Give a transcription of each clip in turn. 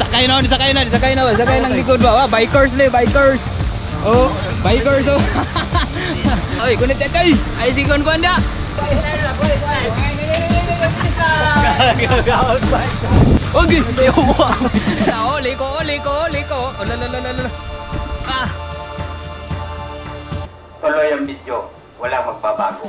Sakay na ng likod ba? Bikers le, bikers. Oh, bikers oh. Oy, kunit kay. Ay si kon kon da. Okay, yawa. Sao liko. Olalala. Ah. Tuloy ang video. Walang magbabago.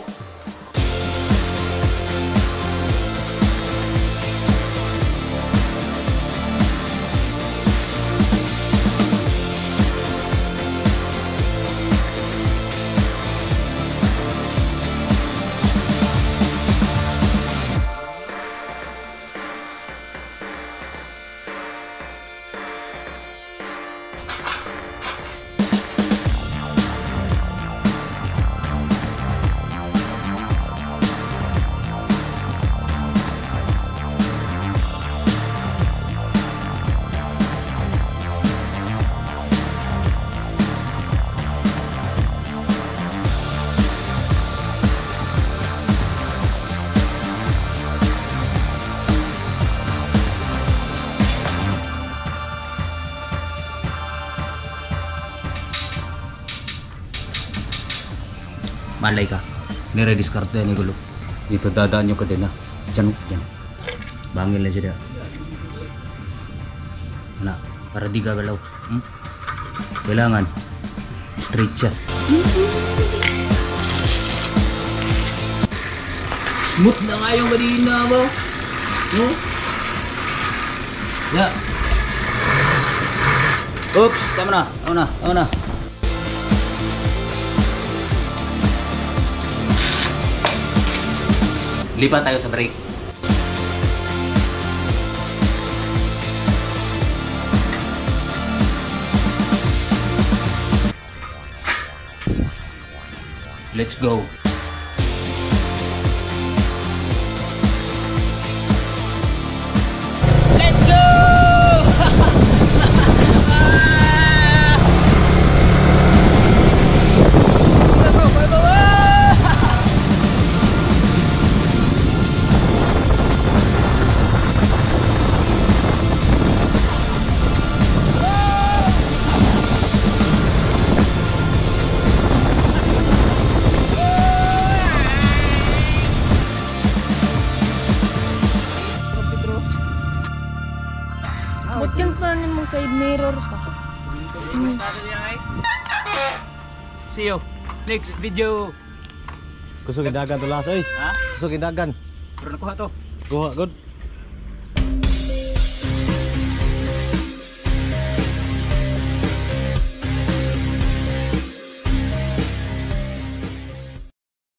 Malay ka, nire-discarte yan gulo. Dito dadaan nyo ka din ha. Diyan, diyan. Bangil na siya. Na, para di gagalaw. Hmm? Kailangan, straight siya. Smooth na nga yung marina mo. No? Ya. Oops, tama na. Lipat tayo sa brake. Let's go. Let's go! Side mirror pa. See you next video. Kusog dagan to last oy. Ha? Kusog dagan. Pero nakuha to. Good.